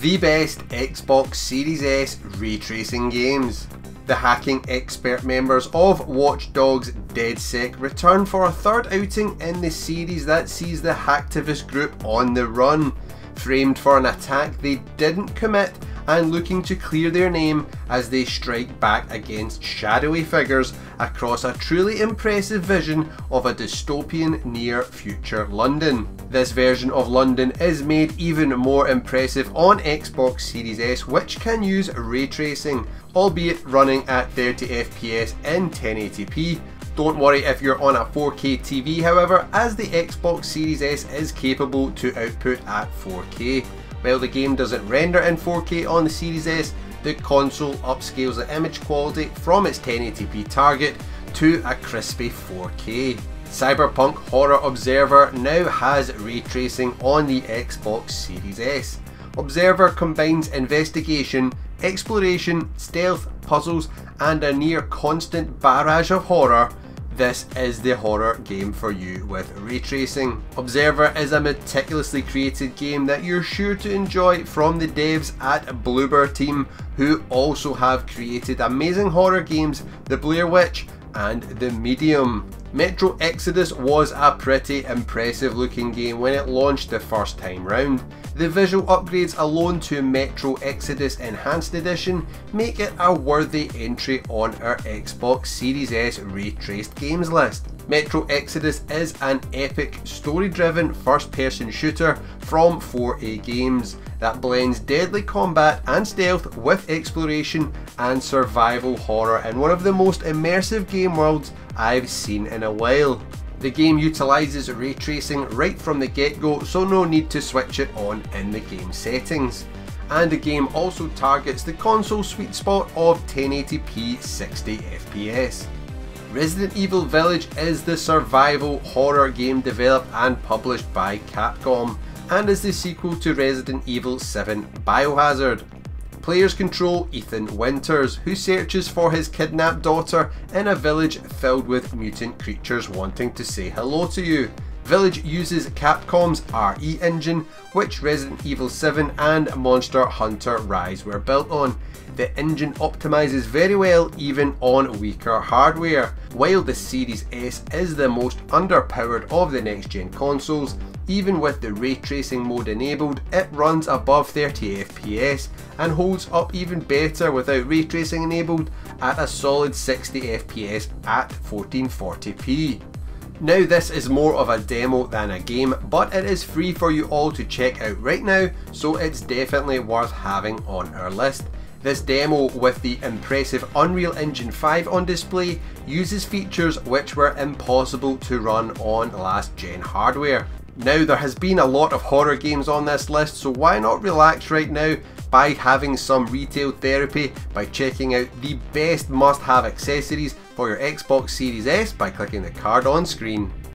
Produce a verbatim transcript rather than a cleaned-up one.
The best Xbox Series S ray tracing games. The hacking expert members of Watch Dogs DeadSec return for a third outing in the series that sees the hacktivist group on the run, framed for an attack they didn't commit and looking to clear their name as they strike back against shadowy figures across a truly impressive vision of a dystopian near-future London. This version of London is made even more impressive on Xbox Series S, which can use ray tracing, albeit running at thirty F P S in ten eighty p. Don't worry if you're on a four K T V, however, as the Xbox Series S is capable to output at four K. While the game doesn't render in four K on the Series S, the console upscales the image quality from its ten eighty p target to a crispy four K. Cyberpunk horror Observer now has ray tracing on the Xbox Series S. Observer combines investigation, exploration, stealth, puzzles, and a near constant barrage of horror. This is the horror game for you with ray tracing. Observer is a meticulously created game that you're sure to enjoy from the devs at Bloober Team, who also have created amazing horror games The Blair Witch and The Medium. Metro Exodus was a pretty impressive looking game when it launched the first time round. The visual upgrades alone to Metro Exodus Enhanced Edition make it a worthy entry on our Xbox Series S ray-traced games list. Metro Exodus is an epic, story-driven first-person shooter from four A games that blends deadly combat and stealth with exploration and survival horror in one of the most immersive game worlds I've seen in a while. The game utilises ray tracing right from the get-go, so no need to switch it on in the game settings. And the game also targets the console sweet spot of ten eighty p sixty F P S. Resident Evil Village is the survival horror game developed and published by Capcom, and is the sequel to Resident Evil seven Biohazard. Players control Ethan Winters, who searches for his kidnapped daughter in a village filled with mutant creatures wanting to say hello to you. Village uses Capcom's R E engine, which Resident Evil seven and Monster Hunter Rise were built on. The engine optimizes very well even on weaker hardware. While the Series S is the most underpowered of the next-gen consoles, even with the ray tracing mode enabled, it runs above thirty F P S and holds up even better without ray tracing enabled at a solid sixty F P S at fourteen forty p. Now, this is more of a demo than a game, but it is free for you all to check out right now, so it's definitely worth having on our list. This demo, with the impressive Unreal Engine five on display, uses features which were impossible to run on last-gen hardware. Now, there has been a lot of horror games on this list, so why not relax right now by having some retail therapy by checking out the best must-have accessories for your Xbox Series S by clicking the card on screen.